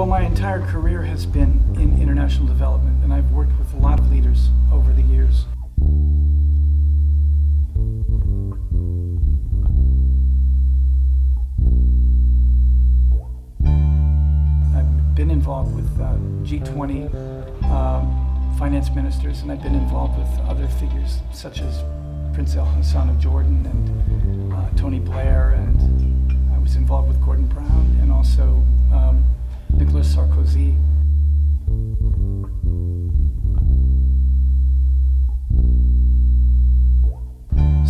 Well, my entire career has been in international development, and I've worked with a lot of leaders over the years. I've been involved with G20 finance ministers, and I've been involved with other figures such as Prince El Hassan of Jordan and Tony Blair, and I was involved with Gordon Brown and also Nicolas Sarkozy.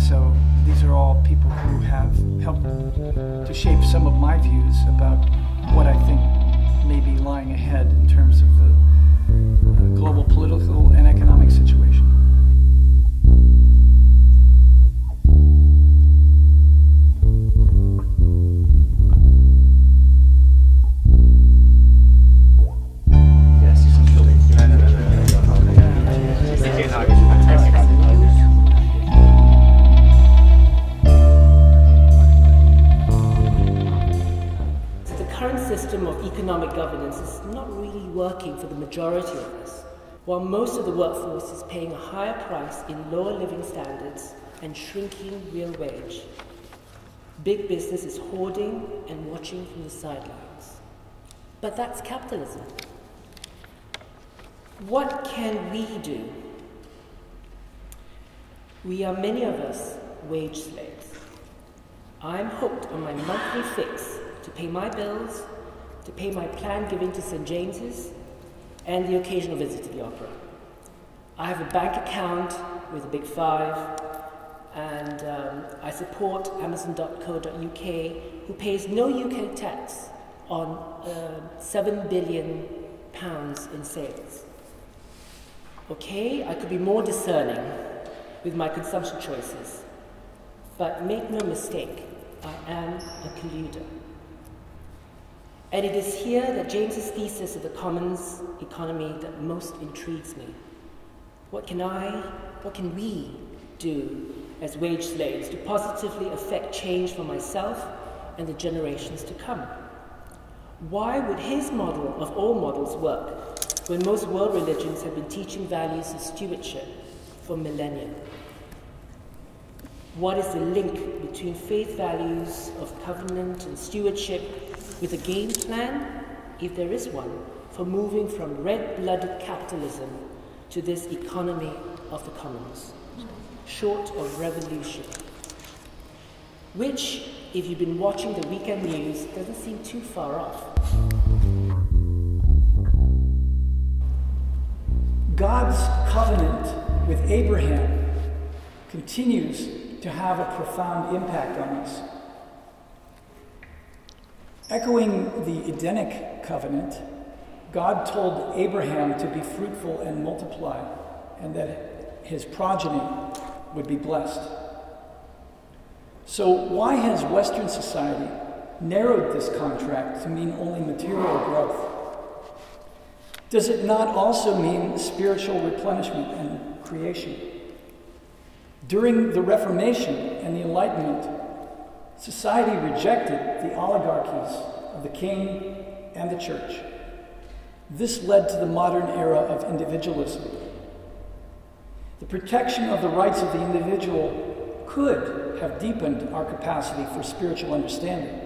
So these are all people who have helped to shape some of my views about what I think may be lying ahead in terms of the global political and economic situation. Economic governance is not really working for the majority of us, while most of the workforce is paying a higher price in lower living standards and shrinking real wage. Big business is hoarding and watching from the sidelines. But that's capitalism. What can we do? We are, many of us, wage slaves. I'm hooked on my monthly fix to pay my bills, to pay my plan given to St. James's, and the occasional visit to the opera. I have a bank account with a big five, and I support Amazon.co.uk, who pays no UK tax on £7 billion in sales. Okay, I could be more discerning with my consumption choices, but make no mistake, I am a colluder. And it is here that James's thesis of the commons economy that most intrigues me. What can we do as wage slaves to positively affect change for myself and the generations to come? Why would his model of all models work when most world religions have been teaching values of stewardship for millennia? What is the link between faith values of covenant and stewardship with a game plan, if there is one, for moving from red-blooded capitalism to this economy of the commons, short of revolution? Which, if you've been watching the weekend news, doesn't seem too far off. God's covenant with Abraham continues to have a profound impact on us. Echoing the Edenic covenant, God told Abraham to be fruitful and multiply, and that his progeny would be blessed. So why has Western society narrowed this contract to mean only material growth? Does it not also mean spiritual replenishment and creation? During the Reformation and the Enlightenment, society rejected the oligarchies of the king and the church. This led to the modern era of individualism. The protection of the rights of the individual could have deepened our capacity for spiritual understanding,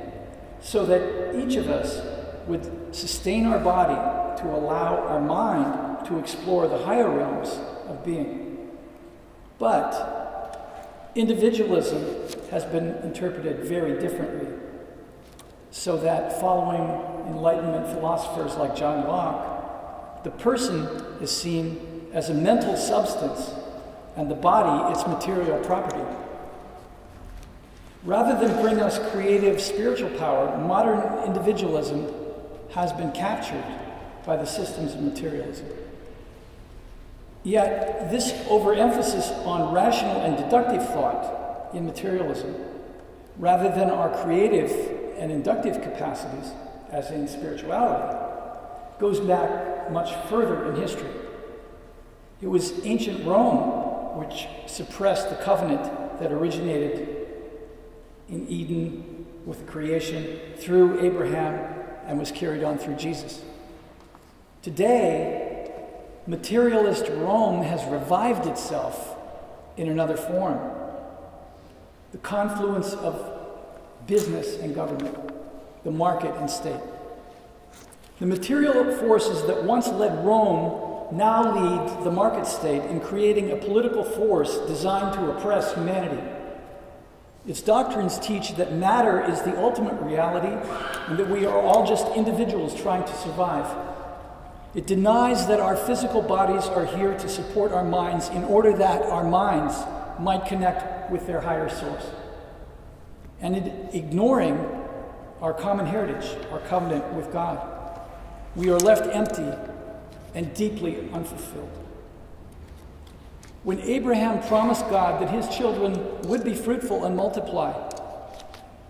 so that each of us would sustain our body to allow our mind to explore the higher realms of being. But individualism has been interpreted very differently, so that following Enlightenment philosophers like John Locke, the person is seen as a mental substance and the body its material property. Rather than bring us creative spiritual power, modern individualism has been captured by the systems of materialism. Yet, this overemphasis on rational and deductive thought in materialism, rather than our creative and inductive capacities, as in spirituality, goes back much further in history. It was ancient Rome which suppressed the covenant that originated in Eden with creation through Abraham and was carried on through Jesus. Today, materialist Rome has revived itself in another form. The confluence of business and government, the market and state. The material forces that once led Rome now lead the market state in creating a political force designed to oppress humanity. Its doctrines teach that matter is the ultimate reality and that we are all just individuals trying to survive. It denies that our physical bodies are here to support our minds in order that our minds might connect with their higher source. And ignoring our common heritage, our covenant with God, we are left empty and deeply unfulfilled. When Abraham promised God that his children would be fruitful and multiply,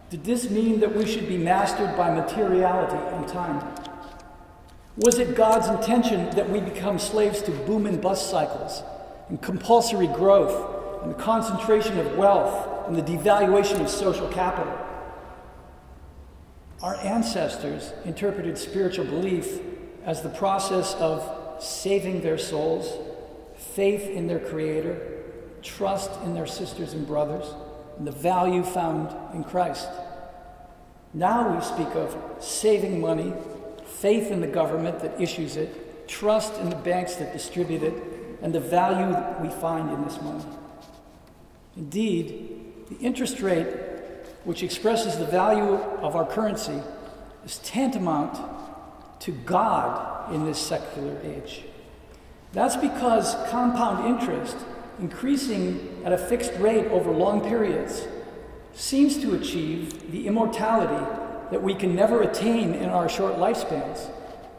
did this mean that we should be mastered by materiality and time? Was it God's intention that we become slaves to boom and bust cycles, and compulsory growth, and the concentration of wealth, and the devaluation of social capital? Our ancestors interpreted spiritual belief as the process of saving their souls, faith in their Creator, trust in their sisters and brothers, and the value found in Christ. Now we speak of saving money, faith in the government that issues it, trust in the banks that distribute it, and the value that we find in this money. Indeed, the interest rate, which expresses the value of our currency, is tantamount to God in this secular age. That's because compound interest, increasing at a fixed rate over long periods, seems to achieve the immortality that we can never attain in our short lifespans,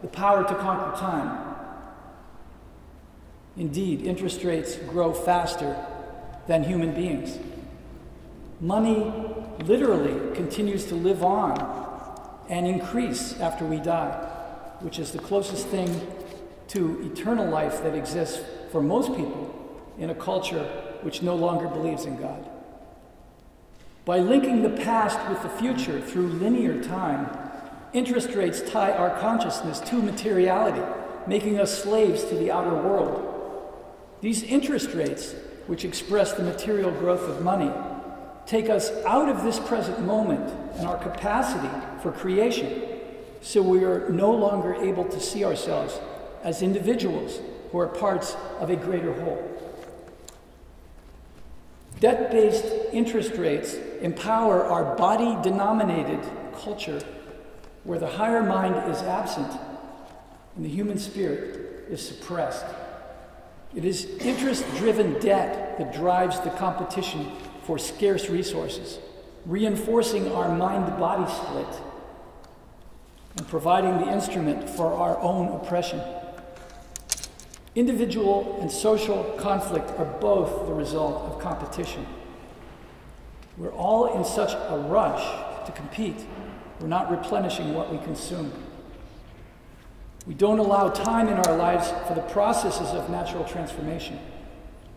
the power to conquer time. Indeed, interest rates grow faster than human beings. Money literally continues to live on and increase after we die, which is the closest thing to eternal life that exists for most people in a culture which no longer believes in God. By linking the past with the future through linear time, interest rates tie our consciousness to materiality, making us slaves to the outer world. These interest rates, which express the material growth of money, take us out of this present moment and our capacity for creation, so we are no longer able to see ourselves as individuals who are parts of a greater whole. Debt-based interest rates empower our body-denominated culture where the higher mind is absent and the human spirit is suppressed. It is interest-driven debt that drives the competition for scarce resources, reinforcing our mind-body split and providing the instrument for our own oppression. Individual and social conflict are both the result of competition. We're all in such a rush to compete, we're not replenishing what we consume. We don't allow time in our lives for the processes of natural transformation.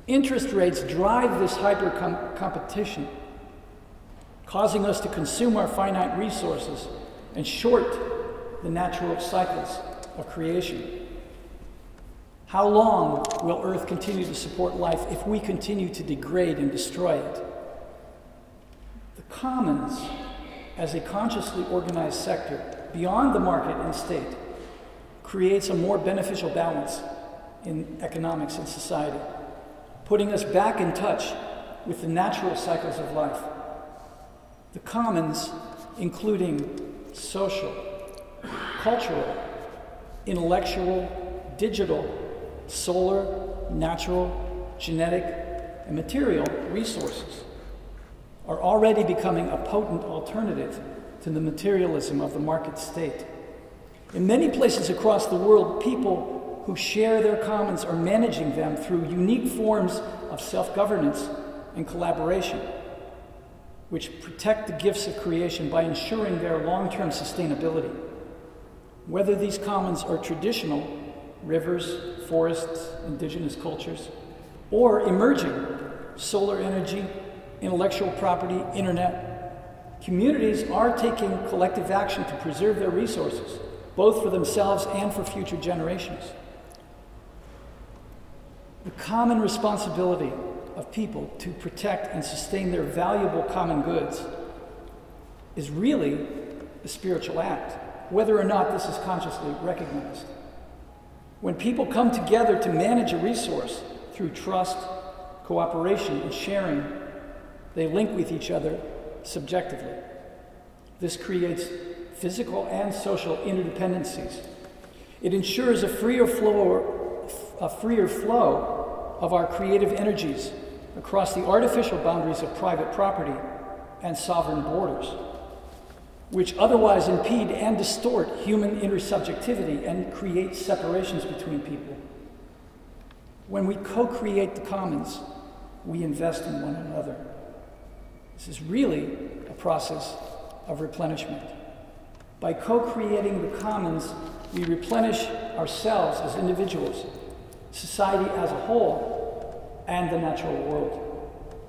Interest rates drive this hyper-competition, causing us to consume our finite resources and short the natural cycles of creation. How long will Earth continue to support life if we continue to degrade and destroy it? The commons, as a consciously organized sector beyond the market and state, creates a more beneficial balance in economics and society, putting us back in touch with the natural cycles of life. The commons, including social, cultural, intellectual, digital, solar, natural, genetic, and material resources, are already becoming a potent alternative to the materialism of the market state. In many places across the world, people who share their commons are managing them through unique forms of self-governance and collaboration, which protect the gifts of creation by ensuring their long-term sustainability. Whether these commons are traditional, rivers, forests, indigenous cultures, or emerging, solar energy, intellectual property, internet, communities are taking collective action to preserve their resources both for themselves and for future generations. The common responsibility of people to protect and sustain their valuable common goods is really a spiritual act, whether or not this is consciously recognized. When people come together to manage a resource through trust, cooperation, and sharing, they link with each other subjectively. This creates physical and social interdependencies. It ensures a freer flow of our creative energies across the artificial boundaries of private property and sovereign borders, which otherwise impede and distort human intersubjectivity and create separations between people. When we co-create the commons, we invest in one another. This is really a process of replenishment. By co-creating the commons, we replenish ourselves as individuals, society as a whole, and the natural world.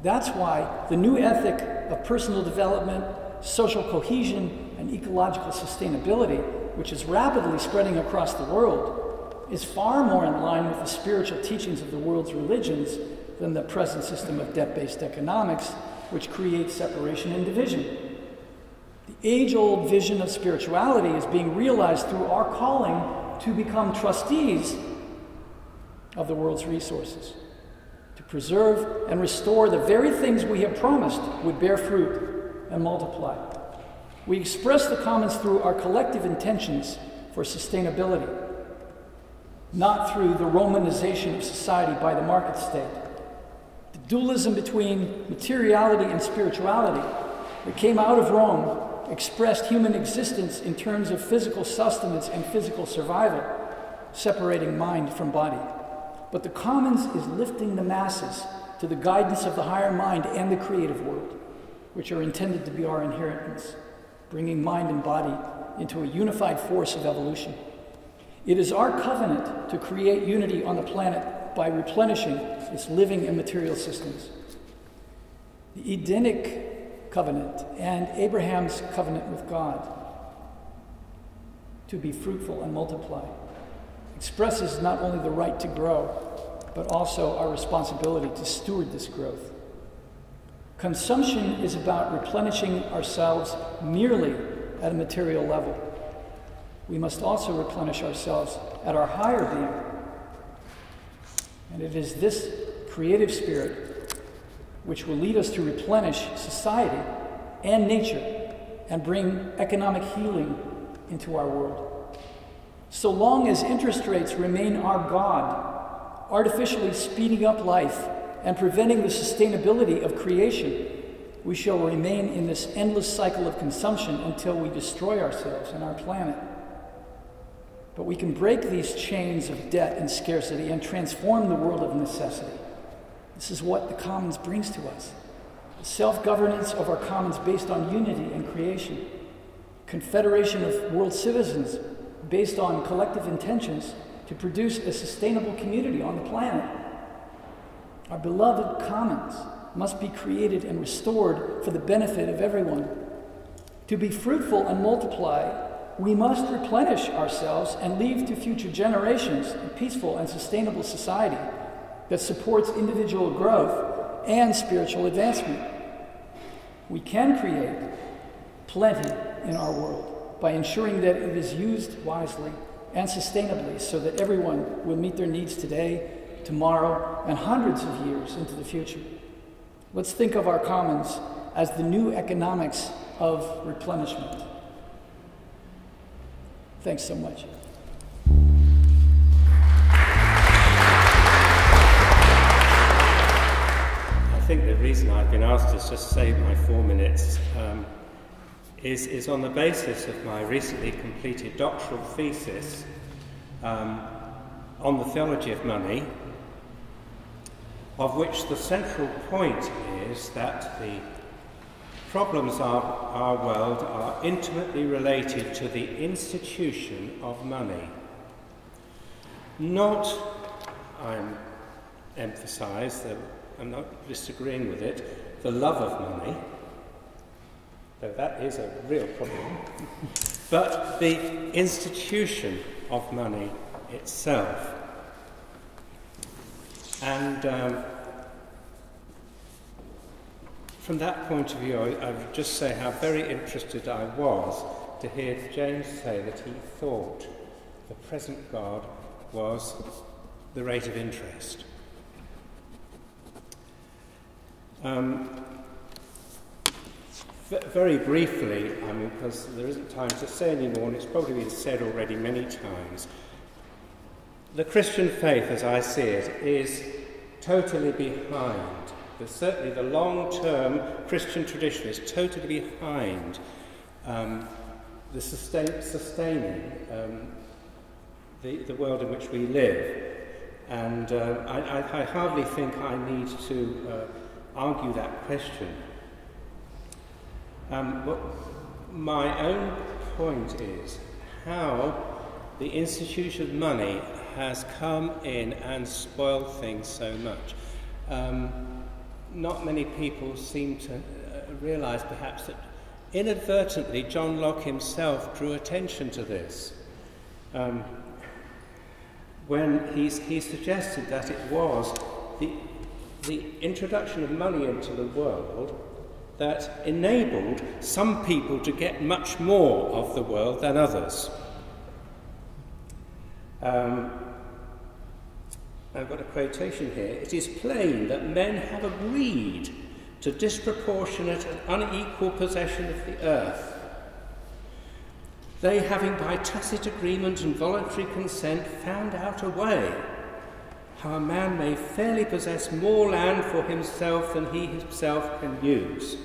That's why the new ethic of personal development, social cohesion, and ecological sustainability, which is rapidly spreading across the world, is far more in line with the spiritual teachings of the world's religions than the present system of debt-based economics, which creates separation and division. The age-old vision of spirituality is being realized through our calling to become trustees of the world's resources, to preserve and restore the very things we have promised would bear fruit and multiply. We express the commons through our collective intentions for sustainability, not through the Romanization of society by the market state. The dualism between materiality and spirituality that came out of Rome expressed human existence in terms of physical sustenance and physical survival, separating mind from body. But the commons is lifting the masses to the guidance of the higher mind and the creative world, which are intended to be our inheritance, bringing mind and body into a unified force of evolution. It is our covenant to create unity on the planet by replenishing its living and material systems. The Edenic covenant and Abraham's covenant with God, to be fruitful and multiply, expresses not only the right to grow, but also our responsibility to steward this growth. Consumption is about replenishing ourselves merely at a material level. We must also replenish ourselves at our higher being. And it is this creative spirit which will lead us to replenish society and nature and bring economic healing into our world. So long as interest rates remain our god, artificially speeding up life and preventing the sustainability of creation, we shall remain in this endless cycle of consumption until we destroy ourselves and our planet. But we can break these chains of debt and scarcity and transform the world of necessity. This is what the commons brings to us. The self-governance of our commons based on unity and creation, confederation of world citizens based on collective intentions to produce a sustainable community on the planet. Our beloved commons must be created and restored for the benefit of everyone. To be fruitful and multiply, we must replenish ourselves and leave to future generations a peaceful and sustainable society that supports individual growth and spiritual advancement. We can create plenty in our world by ensuring that it is used wisely and sustainably so that everyone will meet their needs today, tomorrow, and hundreds of years into the future. Let's think of our commons as the new economics of replenishment. Thanks so much. I think the reason I've been asked to just save my 4 minutes is on the basis of my recently completed doctoral thesis on the theology of money, of which the central point is that the problems of our world are intimately related to the institution of money. Not, I'm emphasised, I'm not disagreeing with it, the love of money, though that is a real problem, but the institution of money itself. And from that point of view, I would just say how very interested I was to hear James say that he thought the present God was the rate of interest. Very briefly, I mean, because there isn't time to say any more, and it's probably been said already many times, the Christian faith, as I see it, is totally behind. But certainly the long-term Christian tradition is totally behind the sustaining the world in which we live. And I hardly think I need to argue that question. But my own point is how the institution of money has come in and spoiled things so much. Not many people seem to realise perhaps that inadvertently John Locke himself drew attention to this when he suggested that it was the introduction of money into the world that enabled some people to get much more of the world than others. I've got a quotation here. "It is plain that men have agreed to disproportionate and unequal possession of the earth, they having by tacit agreement and voluntary consent found out a way how a man may fairly possess more land for himself than he himself can use."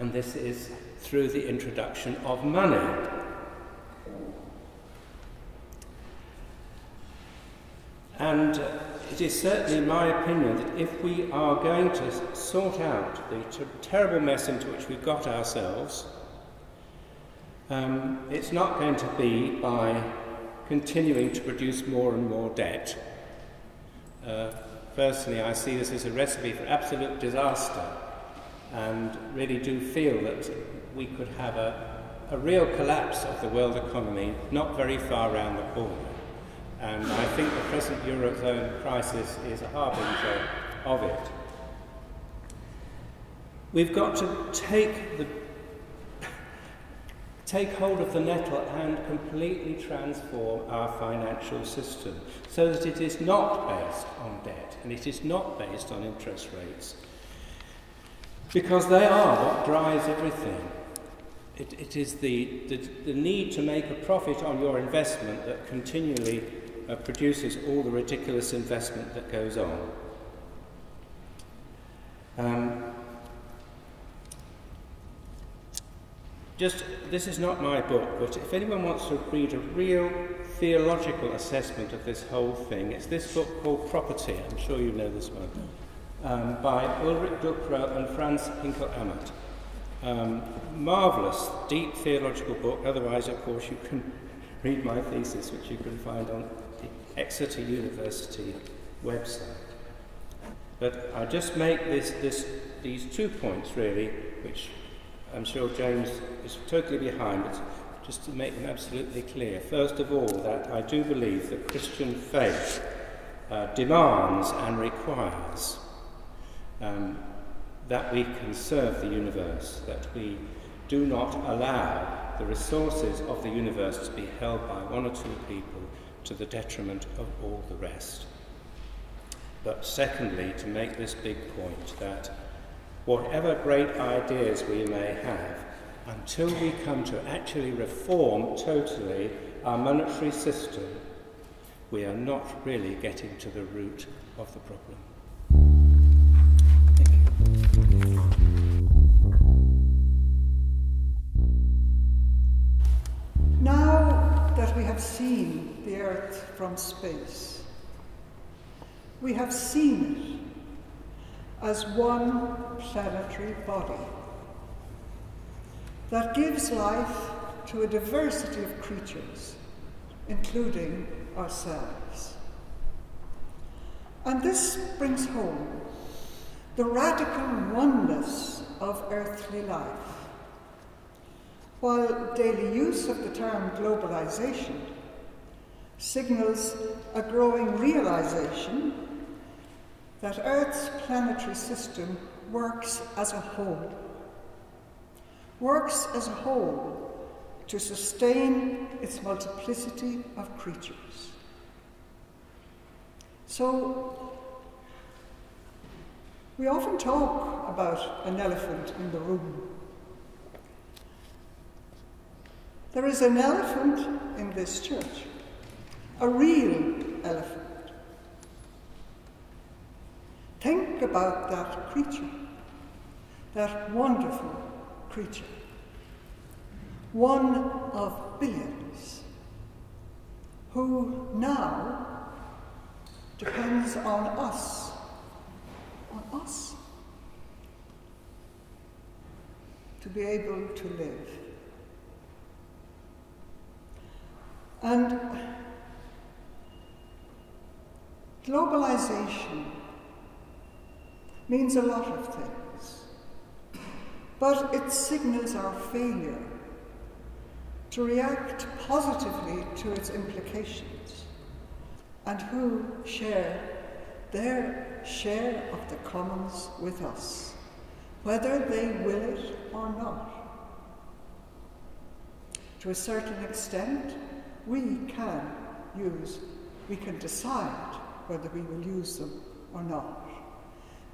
And this is through the introduction of money. And it is certainly my opinion that if we are going to sort out the terrible mess into which we've got ourselves, it's not going to be by continuing to produce more and more debt. Personally, I see this as a recipe for absolute disaster, and really do feel that we could have a real collapse of the world economy not very far around the corner. And I think the present Eurozone crisis is a harbinger of it. We've got to take hold of the nettle and completely transform our financial system so that it is not based on debt and it is not based on interest rates, because they are what drives everything. It is the need to make a profit on your investment that continually produces all the ridiculous investment that goes on. This is not my book, but if anyone wants to read a real theological assessment of this whole thing, it's this book called Property, I'm sure you know this one, by Ulrich Dukrow and Franz Hinkelammert. Marvellous, deep theological book. Otherwise, of course, you can read my thesis, which you can find on the Exeter University website. But I just make these 2 points, really, which I'm sure James is totally behind, but just to make them absolutely clear. First of all, that I do believe that Christian faith demands and requires that we conserve the universe, that we do not allow the resources of the universe to be held by one or two people to the detriment of all the rest. But secondly, to make this big point, that whatever great ideas we may have, until we come to actually reform totally our monetary system, we are not really getting to the root of the problem. Now that we have seen the Earth from space, we have seen it as one planetary body that gives life to a diversity of creatures, including ourselves. And this brings home the radical oneness of earthly life, while daily use of the term globalization signals a growing realization that Earth's planetary system works as a whole. Works as a whole to sustain its multiplicity of creatures. So, we often talk about an elephant in the room. There is an elephant in this church, a real elephant. Think about that creature, that wonderful creature, one of billions, who now depends on us, to be able to live. And globalization means a lot of things, but it signals our failure to react positively to its implications and who share their share of the commons with us, whether they will it or not. To a certain extent, we can decide whether we will use them or not.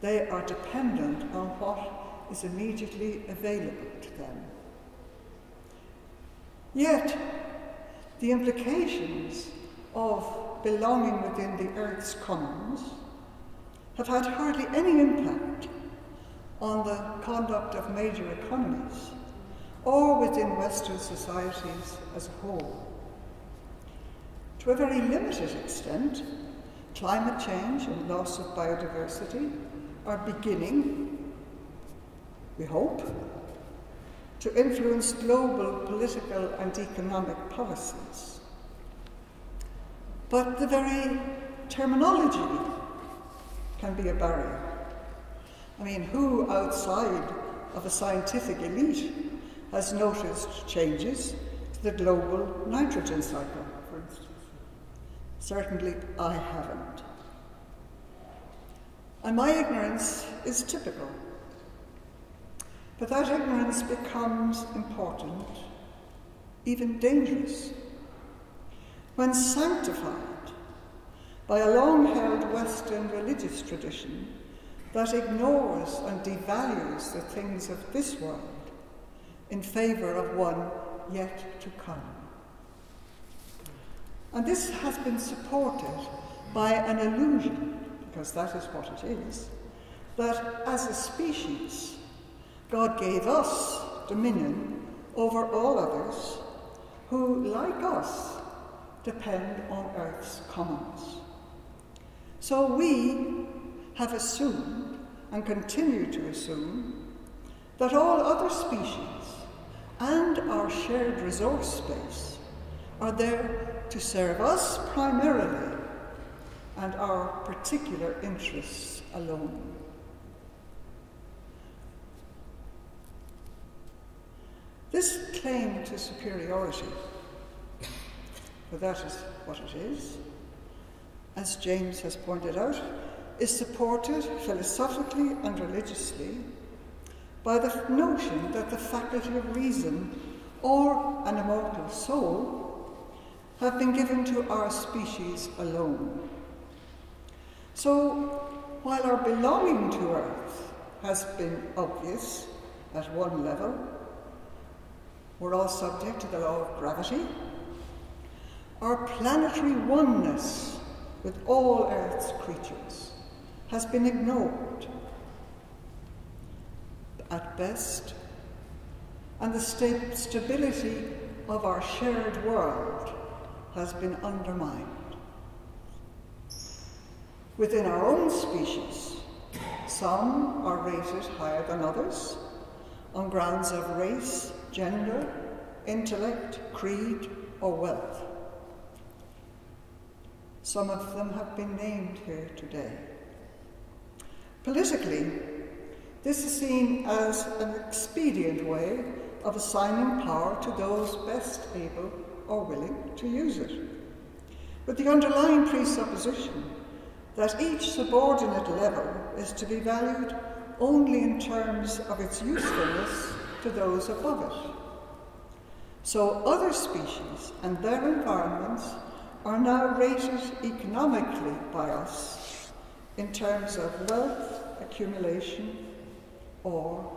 They are dependent on what is immediately available to them. Yet, the implications of belonging within the Earth's commons have had hardly any impact on the conduct of major economies or within Western societies as a whole. To a very limited extent, climate change and loss of biodiversity are beginning, we hope, to influence global political and economic policies. But the very terminology can be a barrier. I mean, who outside of a scientific elite has noticed changes to the global nitrogen cycle, for instance? Certainly I haven't. And my ignorance is typical. But that ignorance becomes important, even dangerous, when sanctified by a long-held Western religious tradition that ignores and devalues the things of this world in favor of one yet to come. And this has been supported by an illusion, because that is what it is, that as a species, God gave us dominion over all others who, like us, depend on Earth's commons. So we have assumed, and continue to assume, that all other species and our shared resource space are there to serve us primarily and our particular interests alone. This claim to superiority, for that is what it is, as James has pointed out, is supported philosophically and religiously by the notion that the faculty of reason or an immortal soul have been given to our species alone. So, while our belonging to Earth has been obvious at one level, we're all subject to the law of gravity, our planetary oneness with all Earth's creatures has been ignored at best, and the stability of our shared world has been undermined. Within our own species, some are rated higher than others on grounds of race, gender, intellect, creed, or wealth. Some of them have been named here today. Politically, this is seen as an expedient way of assigning power to those best able or willing to use it, with the underlying presupposition that each subordinate level is to be valued only in terms of its usefulness to those above it. So other species and their environments are now rated economically by us in terms of wealth accumulation or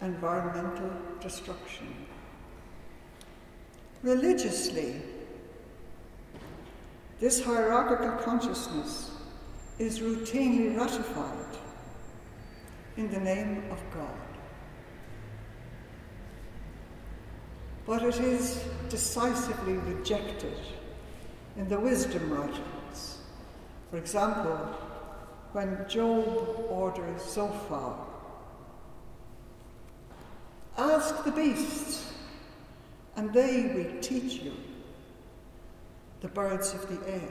environmental destruction. Religiously, this hierarchical consciousness is routinely ratified in the name of God. But it is decisively rejected in the wisdom writings. For example, when Job orders Zophar, ask the beasts, and they will teach you, the birds of the air,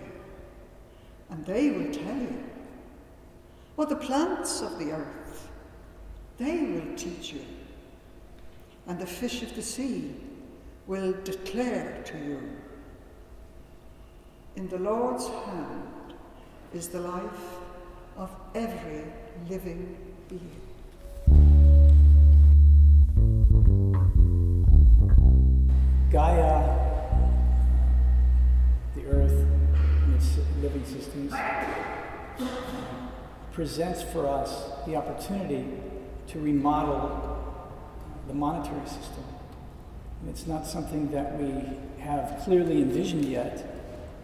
and they will tell you, or the plants of the earth, they will teach you, and the fish of the sea will declare to you. In the Lord's hand is the life of every living being. Gaia, the earth and its living systems, presents for us the opportunity to remodel the monetary system. And it's not something that we have clearly envisioned yet,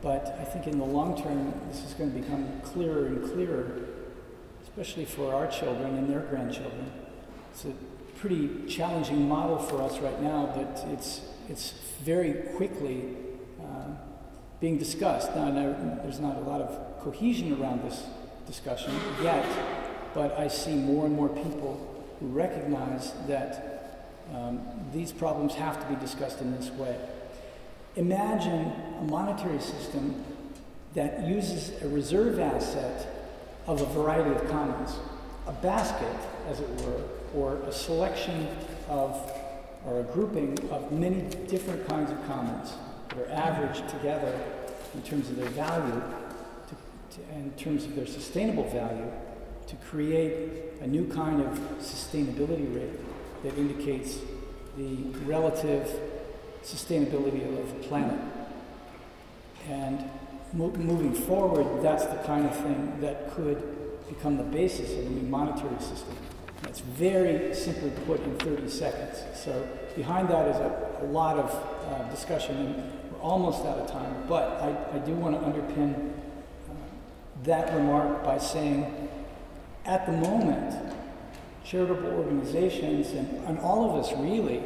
but I think in the long term, this is going to become clearer and clearer, especially for our children and their grandchildren. It's a pretty challenging model for us right now, but it's very quickly being discussed. Now, there's not a lot of cohesion around this discussion yet, but I see more and more people who recognize that these problems have to be discussed in this way. Imagine a monetary system that uses a reserve asset of a variety of commons, a basket, as it were, or a selection of, or a grouping of many different kinds of commons that are averaged together in terms of their value, in terms of their sustainable value, to create a new kind of sustainability rate that indicates the relative sustainability of the planet. And moving forward, that's the kind of thing that could become the basis of a new monetary system. That's very simply put in 30 seconds. So behind that is a lot of discussion, and we're almost out of time, but I do want to underpin that remark by saying, at the moment, charitable organizations, and all of us really,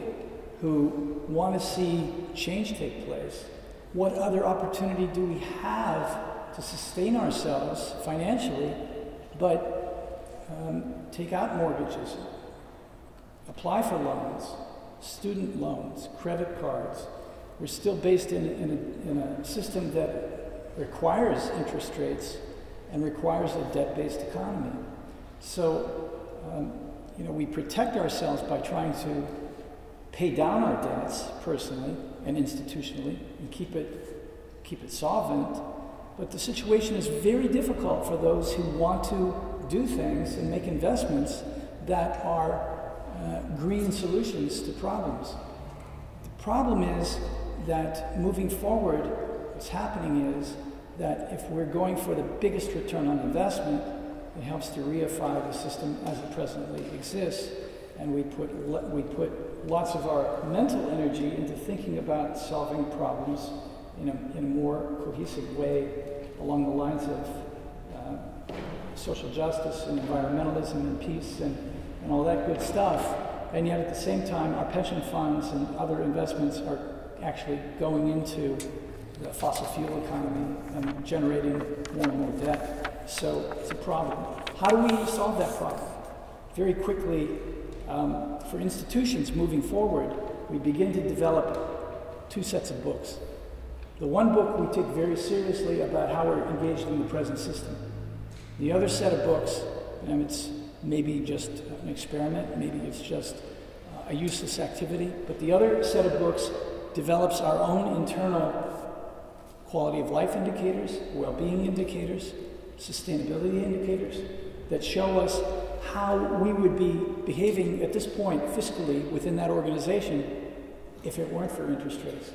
who want to see change take place, what other opportunity do we have to sustain ourselves financially, but take out mortgages, apply for loans, student loans, credit cards. We're still based in a system that requires interest rates and requires a debt-based economy. So, you know, we protect ourselves by trying to pay down our debts personally and institutionally and keep it solvent. But the situation is very difficult for those who want to do things and make investments that are green solutions to problems. The problem is that moving forward, what's happening is that if we're going for the biggest return on investment, it helps to reify the system as it presently exists. And we put lots of our mental energy into thinking about solving problems in a more cohesive way along the lines of social justice and environmentalism and peace and all that good stuff. And yet at the same time, our pension funds and other investments are actually going into the fossil fuel economy and generating more and more debt. So it's a problem. How do we solve that problem? Very quickly, for institutions moving forward, we begin to develop two sets of books. The one book we take very seriously about how we're engaged in the present system. The other set of books, and it's maybe just an experiment, maybe it's just a useless activity. But the other set of books develops our own internal quality of life indicators, well-being indicators, sustainability indicators that show us how we would be behaving at this point fiscally within that organization if it weren't for interest rates.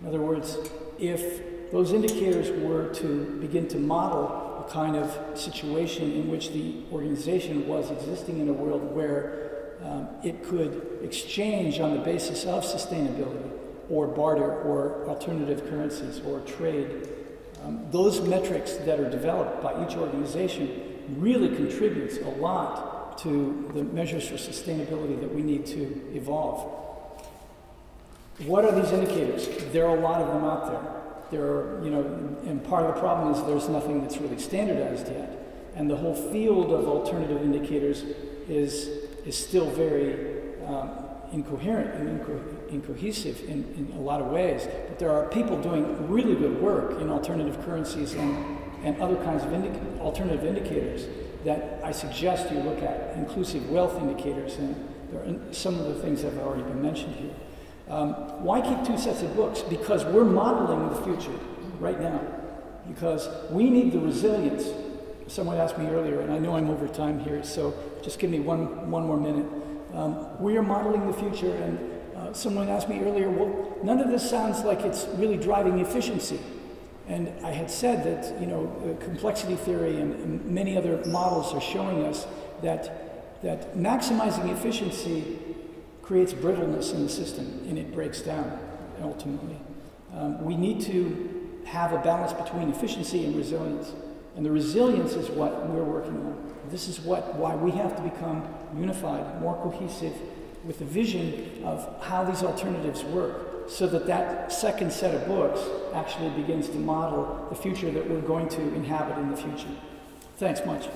In other words, if those indicators were to begin to model a kind of situation in which the organization was existing in a world where it could exchange on the basis of sustainability or barter or alternative currencies or trade, those metrics that are developed by each organization really contributes a lot to the measures for sustainability that we need to evolve. What are these indicators? There are a lot of them out there. There are, you know, and part of the problem is there's nothing that's really standardized yet. And the whole field of alternative indicators is still very incoherent and incohesive in a lot of ways. But there are people doing really good work in alternative currencies and other kinds of alternative indicators that I suggest you look at, inclusive wealth indicators, and there are some of the things that have already been mentioned here. Why keep two sets of books? Because we're modeling the future right now, because we need the resilience. Someone asked me earlier, and I know I'm over time here, so just give me one more minute. We are modeling the future, and someone asked me earlier, well, none of this sounds like it's really driving efficiency. And I had said that, you know, complexity theory and many other models are showing us that maximizing efficiency creates brittleness in the system, and it breaks down, ultimately. We need to have a balance between efficiency and resilience. And the resilience is what we're working on. This is why we have to become unified, more cohesive, with a vision of how these alternatives work, so that second set of books actually begins to model the future that we're going to inhabit in the future. Thanks much.